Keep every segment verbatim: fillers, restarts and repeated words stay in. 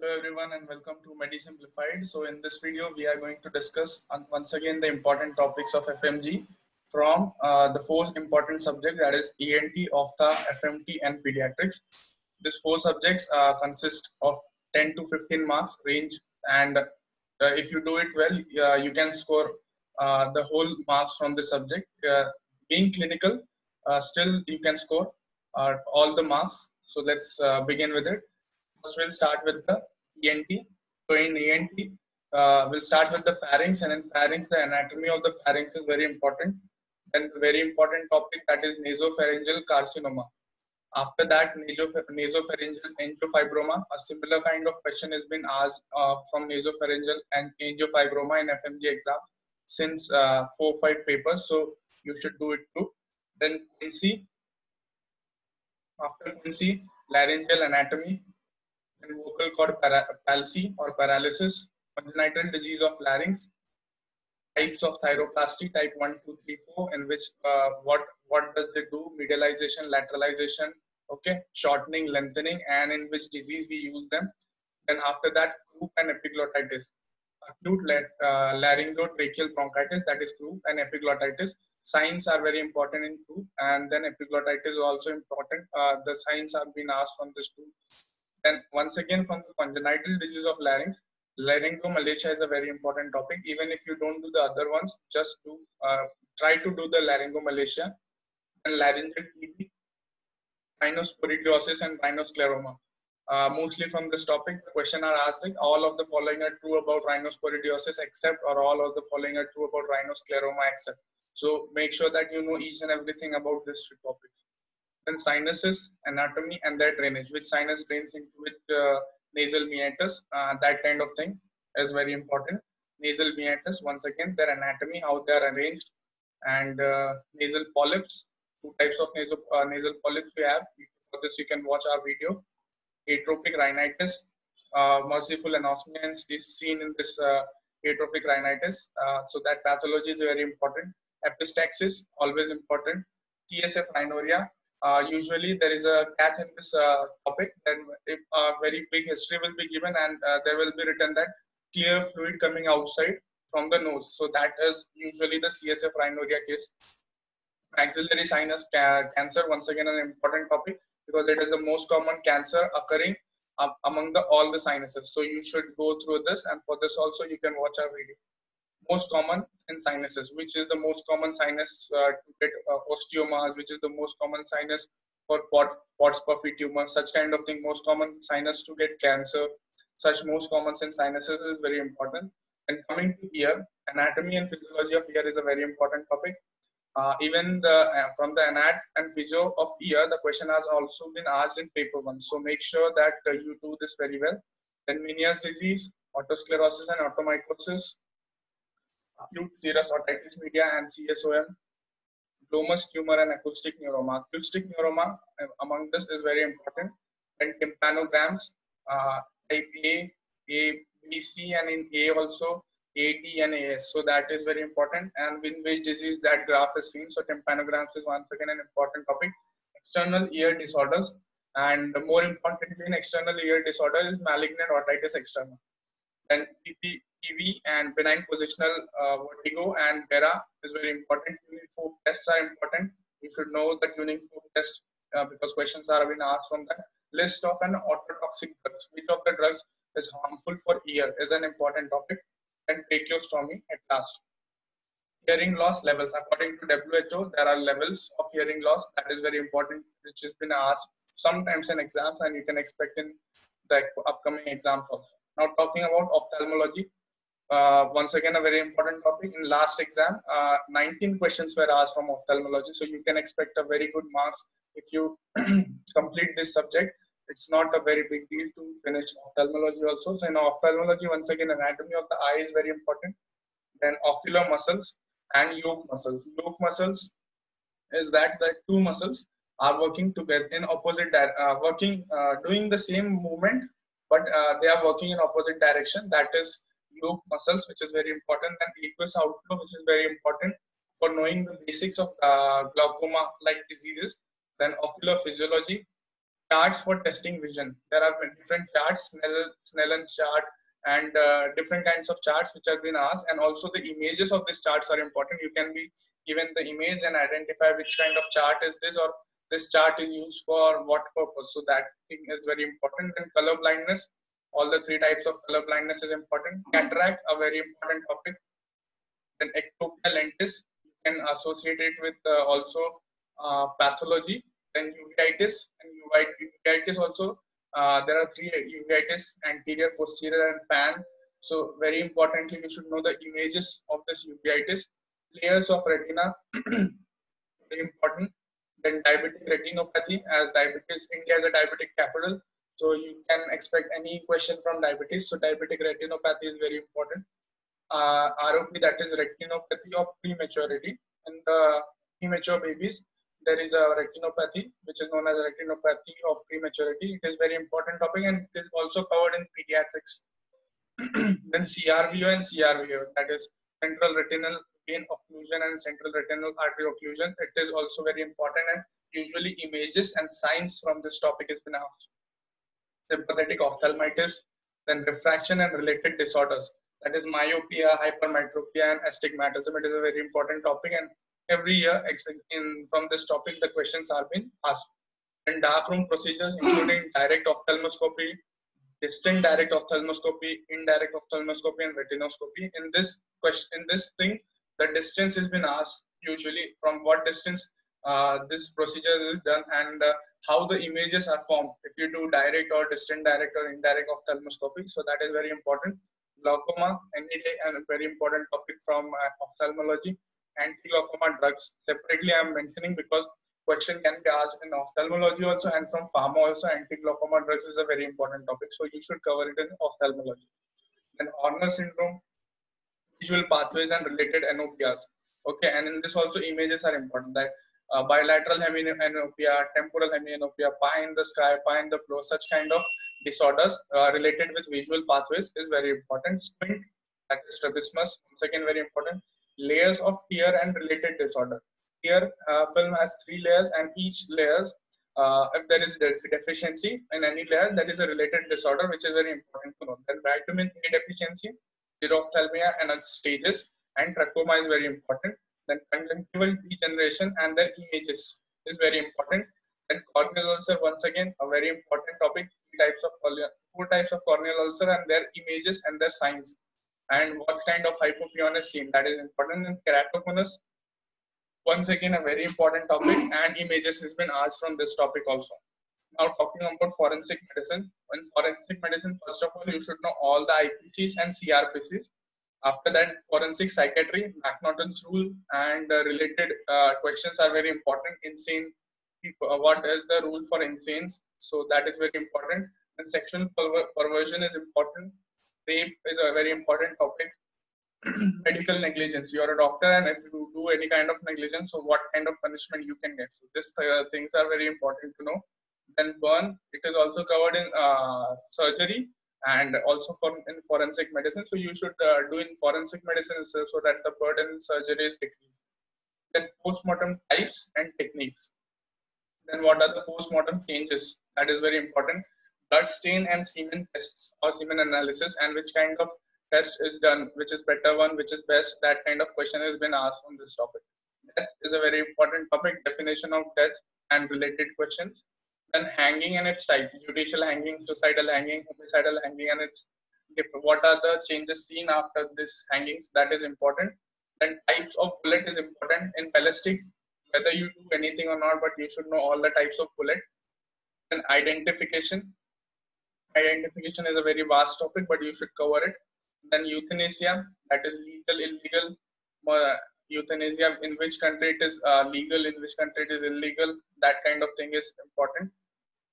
Hello everyone and welcome to MediSimplified. So in this video we are going to discuss once again the important topics of F M G from uh, the four important subjects, that is E N T, Oftha, F M T and Pediatrics. These four subjects uh, consist of ten to fifteen marks range, and uh, if you do it well uh, you can score uh, the whole marks from this subject. Uh, being clinical, uh, still you can score uh, all the marks. So let's uh, begin with it. First, we'll start with the E N T. So in E N T, uh, we'll start with the pharynx, and in pharynx, the anatomy of the pharynx is very important. Then the very important topic, that is nasopharyngeal carcinoma. After that, nasopharyngeal angiofibroma. A similar kind of question has been asked uh, from nasopharyngeal and angiofibroma in F M G exam since uh, four or five papers. So you should do it too. Then quinsy. After quinsy, laryngeal anatomy. And vocal cord palsy or paralysis, congenital disease of larynx, types of thyroplasty, type one, two, three, four, in which uh, what what does they do, medialization, lateralization, okay, shortening, lengthening, and in which disease we use them. Then after that, croup and epiglottitis, acute uh, laryngotracheal bronchitis, that is croup and epiglottitis. Signs are very important in croup, and then epiglottitis is also important. Uh, the signs are being asked from this group. And once again, from the congenital disease of larynx, laryngomalacia is a very important topic. Even if you don't do the other ones, just do uh, try to do the laryngomalacia and laryngeal T B, rhinosporidiosis and rhinoscleroma. Uh, mostly from this topic, the question are asked like, all of the following are true about rhinosporidiosis except, or all of the following are true about rhinoscleroma except. So make sure that you know each and everything about this topic. Then sinuses, anatomy and their drainage, which sinus drains into which uh, nasal meatus, uh, that kind of thing is very important. Nasal meatus, once again, their anatomy, how they are arranged, and uh, nasal polyps, two types of nasal, uh, nasal polyps we have. For this you can watch our video. Atrophic rhinitis, uh, merciful anosmia is seen in this uh, atrophic rhinitis, uh, so that pathology is very important. Epistaxis, always important. C S F rhinorrhea. Uh, usually there is a catch in this uh, topic. Then if a uh, very big history will be given, and uh, there will be written that clear fluid coming outside from the nose. So that is usually the C S F rhinorrhea case. Maxillary sinus ca cancer, once again an important topic because it is the most common cancer occurring uh, among the, all the sinuses. So you should go through this, and for this also you can watch our video. Most common in sinuses, which is the most common sinus uh, to get uh, osteomas, which is the most common sinus for Pott's puffy tumor, such kind of thing. Most common sinus to get cancer, such most common in sinuses is very important. And coming to ear, anatomy and physiology of ear is a very important topic. Uh, even the, uh, from the anat and physio of ear, the question has also been asked in paper one. So make sure that uh, you do this very well. Then menière's disease, autosclerosis and automycosis, acute serous otitis media and C S O M, glomus tumor and acoustic neuroma. Acoustic neuroma among this is very important. And tympanograms, uh, type A, A, B, C, and in A also A, D, and A S. So that is very important. And in which disease that graph is seen. So tympanograms is once again an important topic. External ear disorders, and more importantly, in external ear disorder is malignant otitis externa. And T B and benign positional uh, vertigo and B E R A is very important. Tuning fork tests are important. You should know the tuning fork test uh, because questions are being asked from that. List of an ototoxic drugs, which of the drugs is harmful for ear, is an important topic. And tracheostomy at last. Hearing loss levels. According to W H O, there are levels of hearing loss. That is very important, which has been asked sometimes in exams, and you can expect in the upcoming exams also. Now talking about ophthalmology, uh, once again a very important topic. In last exam, uh, nineteen questions were asked from ophthalmology, so you can expect a very good marks if you complete this subject. It's not a very big deal to finish ophthalmology also. So in ophthalmology, once again anatomy of the eye is very important. Then ocular muscles and yoke muscles. Yoke muscles is that the two muscles are working together in opposite, uh, working, uh, doing the same movement, but uh, they are working in opposite direction. That is yoke muscles, which is very important, and aqueous outflow, which is very important for knowing the basics of uh, glaucoma like diseases. Then ocular physiology, charts for testing vision. There are different charts, Snell, Snellen's chart, and uh, different kinds of charts which have been asked, and also the images of these charts are important. You can be given the image and identify which kind of chart is this, or this chart is used for what purpose. So that thing is very important. And color blindness, all the three types of color blindness is important. Cataract, a very important topic. Then ectopia lentis, you can associate it with uh, also uh, pathology. Then uveitis, and uveitis also. Uh, there are three uveitis: anterior, posterior, and pan. So very importantly, you should know the images of this uveitis. Layers of retina, very important. Then diabetic retinopathy, as diabetes, India is a diabetic capital. So you can expect any question from diabetes. So diabetic retinopathy is very important. Uh, R O P, that is retinopathy of prematurity. In the premature babies, there is a retinopathy, which is known as retinopathy of prematurity. It is very important topic, and it is also covered in pediatrics. Then C R V O and C R V O, that is central retinal vein occlusion and central retinal artery occlusion. It is also very important, and usually images and signs from this topic has been asked. Sympathetic ophthalmitis, then refraction and related disorders. That is myopia, hypermetropia, and astigmatism. It is a very important topic, and every year in, from this topic the questions are being asked. And darkroom procedures including direct ophthalmoscopy, distant direct ophthalmoscopy, indirect ophthalmoscopy, and retinoscopy. In this question, in this thing, the distance has been asked usually from what distance uh, this procedure is done, and uh, how the images are formed if you do direct or distant direct or indirect ophthalmoscopy. So that is very important. Glaucoma, any day, and a very important topic from uh, ophthalmology. Anti-glaucoma drugs separately I am mentioning because question can be asked in ophthalmology also, and from pharma also. Anti-glaucoma drugs is a very important topic, so you should cover it in ophthalmology. Then Horner syndrome, visual pathways and related anopias. Okay, and in this also images are important. That uh, bilateral hemianopia, temporal hemianopia, pie in the sky, pie in the floor, such kind of disorders uh, related with visual pathways is very important. Squint, that is strabismus, once again very important. Layers of tear and related disorder. Tear uh, film has three layers, and each layers, uh, if there is def deficiency in any layer, that is a related disorder, which is very important to know. Then vitamin A deficiency, xerophthalmia and other stages, and trachoma is very important. Then conjunctival degeneration and their images is very important. Then corneal ulcer, once again a very important topic. Three types of four types of corneal ulcer and their images and their signs, and what kind of hypopyon is seen, that is important. And keratoconus, once again a very important topic, and images has been asked from this topic also. Now talking about forensic medicine. In forensic medicine, first of all, you should know all the I P Cs and C R P Cs. After that, forensic psychiatry, MacNaughton's rule, and uh, related uh, questions are very important. Insane people, uh, what is the rule for insanes? So that is very important. And sexual perver perversion is important. Rape is a very important topic. Medical negligence. You are a doctor, and if you do any kind of negligence, so what kind of punishment you can get. So these uh, things are very important to know. Then burn. It is also covered in uh, surgery and also for in forensic medicine. So you should uh, do in forensic medicine so, so that the burden in surgery is decreased. Then postmortem types and techniques. Then what are the postmortem changes? That is very important. Blood stain and semen tests or semen analysis, and which kind of test is done, which is better one, which is best, that kind of question has been asked on this topic. Death is a very important topic, definition of death and related questions. Then hanging and its type, judicial hanging, suicidal hanging, homicidal hanging, and its different, what are the changes seen after this hangings, that is important. Then types of bullet is important in ballistic, whether you do anything or not, but you should know all the types of bullet. Then identification. Identification is a very vast topic, but you should cover it. Then euthanasia, that is legal, illegal. Uh, euthanasia, in which country it is uh, legal, in which country it is illegal, that kind of thing is important.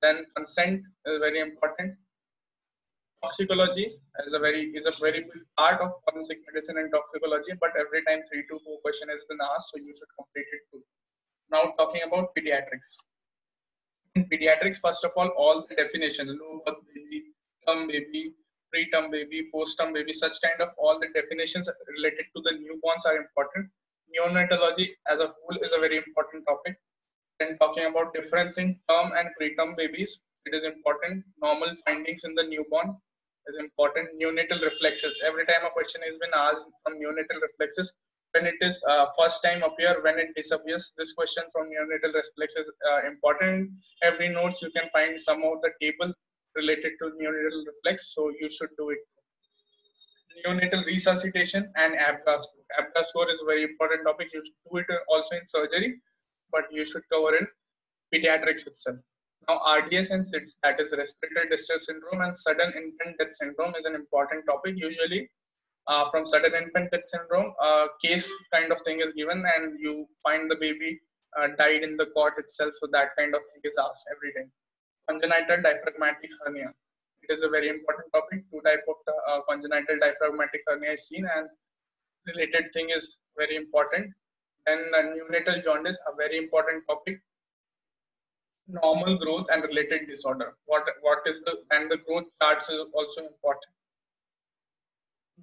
Then consent is very important. Toxicology is a very is a very big part of forensic medicine and toxicology, but every time three to four question has been asked, so you should complete it too. Now talking about pediatrics. In pediatrics, first of all, all the definitions, low birth baby, term baby, preterm baby, post-term baby, such kind of all the definitions related to the newborns are important. Neonatology as a whole is a very important topic. Then talking about difference in term and preterm babies, it is important. Normal findings in the newborn is important. Neonatal reflexes. Every time a question has been asked from neonatal reflexes, when it is uh, first time appear, when it disappears. This question from neonatal reflexes is uh, important. Every notes you can find some of the table related to neonatal reflex, so you should do it. Neonatal resuscitation and APGAR score. APGAR score is a very important topic. You should do it also in surgery, but you should cover in pediatrics itself. Now, R D S and S I D S, that is respiratory distress syndrome and sudden infant death syndrome, is an important topic. Usually, uh, from sudden infant death syndrome, uh, case kind of thing is given, and you find the baby uh, died in the cot itself. So that kind of thing is asked every day. Congenital diaphragmatic hernia. It is a very important topic. Two type of uh, congenital diaphragmatic hernia is seen, and related thing is very important. Then uh, neonatal jaundice, a very important topic. Normal growth and related disorder. What what is the and the growth charts is also important.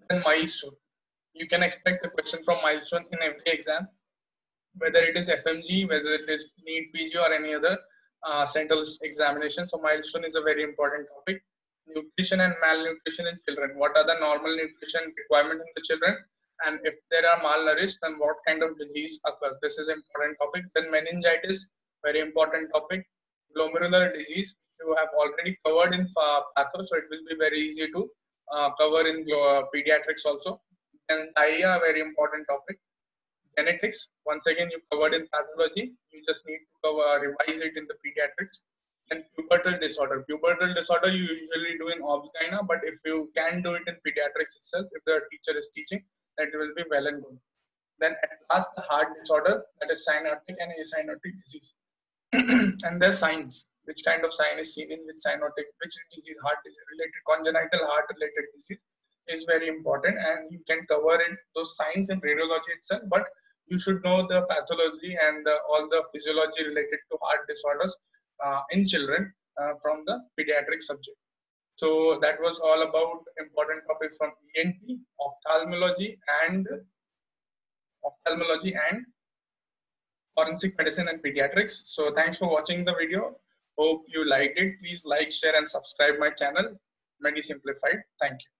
Then milestone. You can expect a question from milestone in every exam, whether it is F M G, whether it is NEET P G or any other uh, central examination. So milestone is a very important topic. Nutrition and malnutrition in children. What are the normal nutrition requirement in the children? And if there are malnourished, then what kind of disease occurs? This is an important topic. Then meningitis, very important topic. Glomerular disease, you have already covered in patho, so it will be very easy to uh, cover in uh, pediatrics also. And diarrhea, very important topic. Genetics, once again you covered in pathology, you just need to cover, revise it in the pediatrics. And pubertal disorder. Pubertal disorder you usually do in obstetrics, but if you can do it in pediatrics itself, if the teacher is teaching, that will be well and good. Then at last, the heart disorder, that is cyanotic and acyanotic disease. And there's signs, which kind of sign is seen in which cyanotic, which disease, heart disease related, congenital heart related disease is very important, and you can cover it, those signs in radiology itself, but you should know the pathology and the, all the physiology related to heart disorders uh, in children uh, from the pediatric subject. So that was all about important topics from E N T, ophthalmology and ophthalmology and forensic medicine and pediatrics. So thanks for watching the video. Hope you liked it. Please like, share and subscribe my channel, MediSimplified. Thank you.